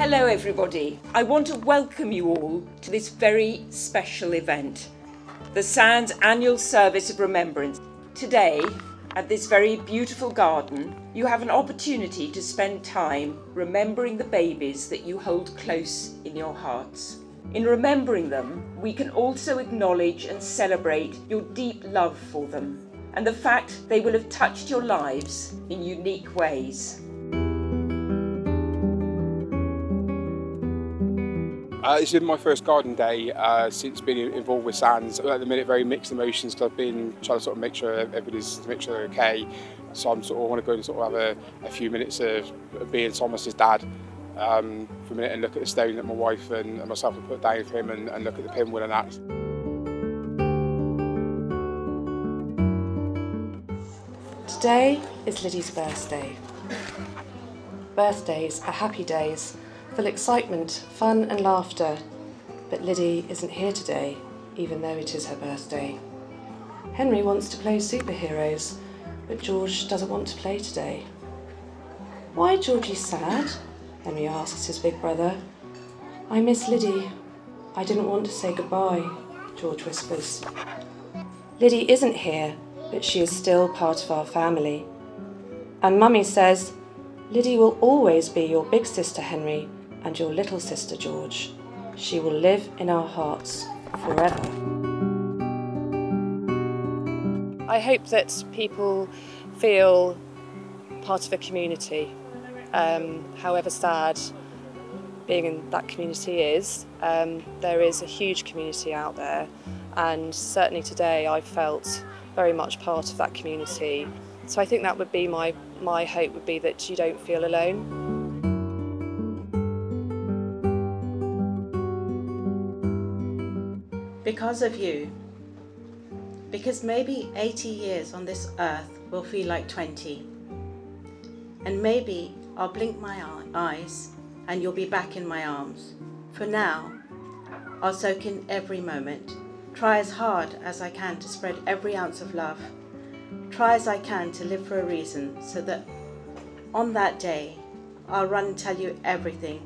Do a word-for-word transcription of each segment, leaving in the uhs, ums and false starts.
Hello everybody, I want to welcome you all to this very special event, the Sands Annual Service of Remembrance. Today, at this very beautiful garden, you have an opportunity to spend time remembering the babies that you hold close in your hearts. In remembering them, we can also acknowledge and celebrate your deep love for them and the fact they will have touched your lives in unique ways. Uh, this is my first garden day uh, since being involved with Sands. At the minute, very mixed emotions because I've been trying to sort of make sure everybody's make sure they're okay. So I'm sort of want to go and sort of have a, a few minutes of being Thomas's dad um, for a minute and look at the stone that my wife and, and myself have put down for him and, and look at the pinwheel and that. Today is Liddy's birthday. Birthdays are happy days, full excitement, fun and laughter, but Liddy isn't here today, even though it is her birthday. Henry wants to play superheroes, but George doesn't want to play today. "Why, Georgie's sad?" Henry asks his big brother. "I miss Liddy. I didn't want to say goodbye," George whispers. Liddy isn't here, but she is still part of our family. And Mummy says, "Liddy will always be your big sister, Henry, and your little sister, George. She will live in our hearts forever." I hope that people feel part of a community, um, however sad being in that community is. Um, there is a huge community out there, and certainly today I felt very much part of that community. So I think that would be my, my hope would be that you don't feel alone. Because of you, because maybe eighty years on this earth will feel like twenty, and maybe I'll blink my eyes and you'll be back in my arms. For now, I'll soak in every moment, try as hard as I can to spread every ounce of love, try as I can to live for a reason so that on that day, I'll run and tell you everything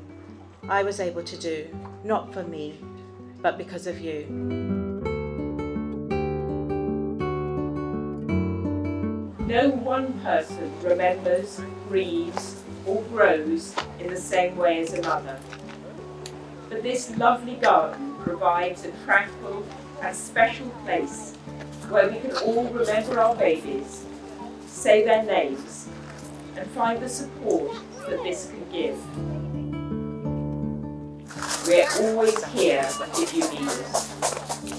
I was able to do, not for me, but because of you. No one person remembers, grieves, or grows in the same way as another. But this lovely garden provides a tranquil and special place where we can all remember our babies, say their names, and find the support that this can give. We're always here if you need us.